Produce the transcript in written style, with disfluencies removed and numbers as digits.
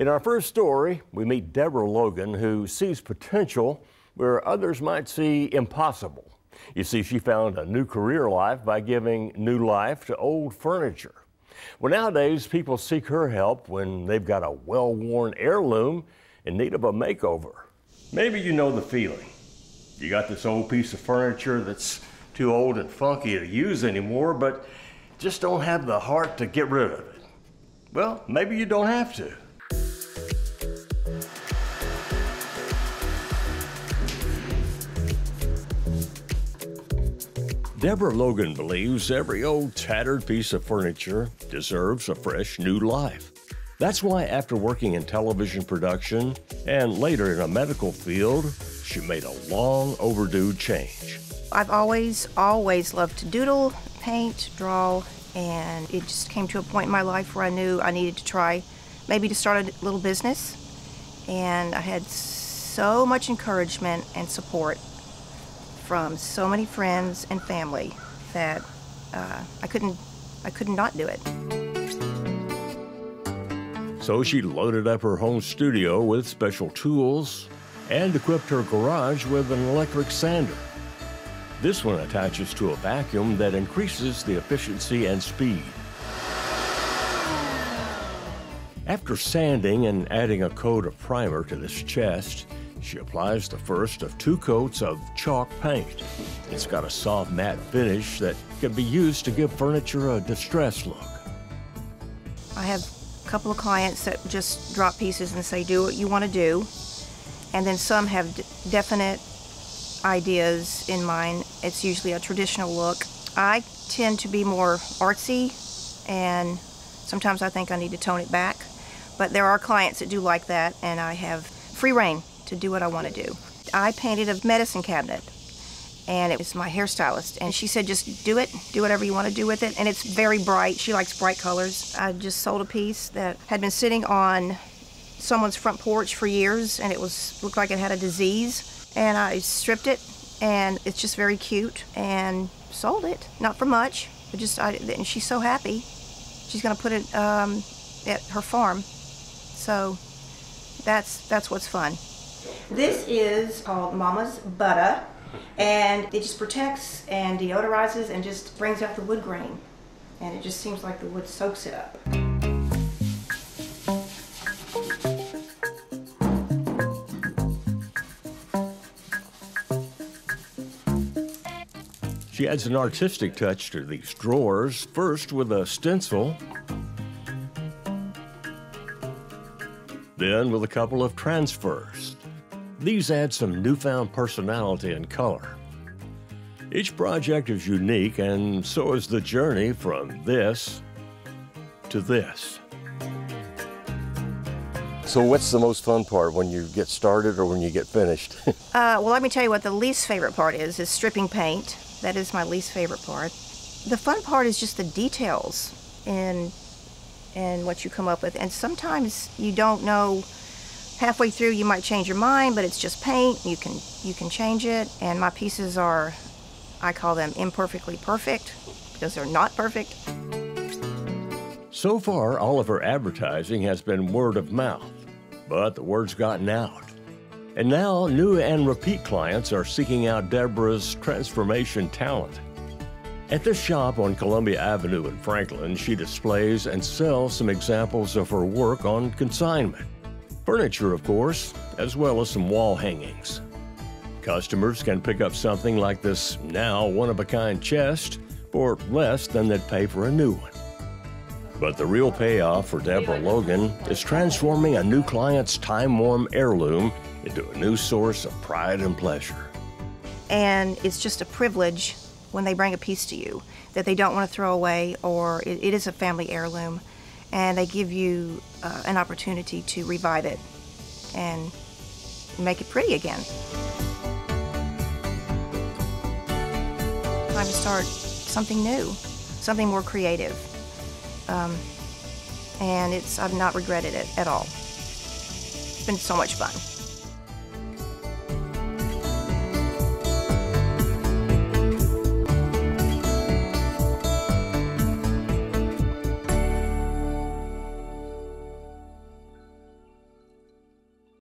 In our first story, we meet Deborah Logan, who sees potential where others might see impossible. You see, she found a new career life by giving new life to old furniture. Well, nowadays, people seek her help when they've got a well-worn heirloom in need of a makeover. Maybe you know the feeling. You got this old piece of furniture that's too old and funky to use anymore, but just don't have the heart to get rid of it. Well, maybe you don't have to. Deborah Logan believes every old tattered piece of furniture deserves a fresh new life. That's why after working in television production and later in a medical field, she made a long overdue change. I've always loved to doodle, paint, draw, and it just came to a point in my life where I knew I needed to try maybe to start a little business. And I had so much encouragement and support from so many friends and family that I couldn't not do it. So she loaded up her home studio with special tools and equipped her garage with an electric sander. This one attaches to a vacuum that increases the efficiency and speed. After sanding and adding a coat of primer to this chest, she applies the first of two coats of chalk paint. It's got a soft matte finish that can be used to give furniture a distressed look. I have a couple of clients that just drop pieces and say, do what you want to do. And then some have definite ideas in mind. It's usually a traditional look. I tend to be more artsy, and sometimes I think I need to tone it back. But there are clients that do like that, and I have free reign to do what I want to do. I painted a medicine cabinet, and it was my hairstylist, and she said, just do it, do whatever you want to do with it, and it's very bright. She likes bright colors. I just sold a piece that had been sitting on someone's front porch for years, and it looked like it had a disease, and I stripped it, and it's just very cute, and sold it. Not for much, but and she's so happy. She's gonna put it at her farm, so that's what's fun. This is called Mama's Butter, and it just protects and deodorizes and just brings out the wood grain. And it just seems like the wood soaks it up. She adds an artistic touch to these drawers, first with a stencil, then with a couple of transfers. These add some newfound personality and color. Each project is unique, and so is the journey from this to this. So what's the most fun part when you get started or when you get finished? Well, let me tell you what the least favorite part is stripping paint. That is my least favorite part. The fun part is just the details and what you come up with. And sometimes you don't know. Halfway through, you might change your mind, but it's just paint. You can change it. And my pieces are, I call them imperfectly perfect, because they're not perfect. So far, all of her advertising has been word of mouth, but the word's gotten out. And now, new and repeat clients are seeking out Deborah's transformation talent. At this shop on Columbia Avenue in Franklin, she displays and sells some examples of her work on consignment. Furniture, of course, as well as some wall hangings. Customers can pick up something like this now one-of-a-kind chest for less than they'd pay for a new one. But the real payoff for Deborah Logan is transforming a new client's time-worn heirloom into a new source of pride and pleasure. And it's just a privilege when they bring a piece to you that they don't want to throw away, or it is a family heirloom. And they give you an opportunity to revive it and make it pretty again. Time to start something new, something more creative. And I've not regretted it at all. It's been so much fun.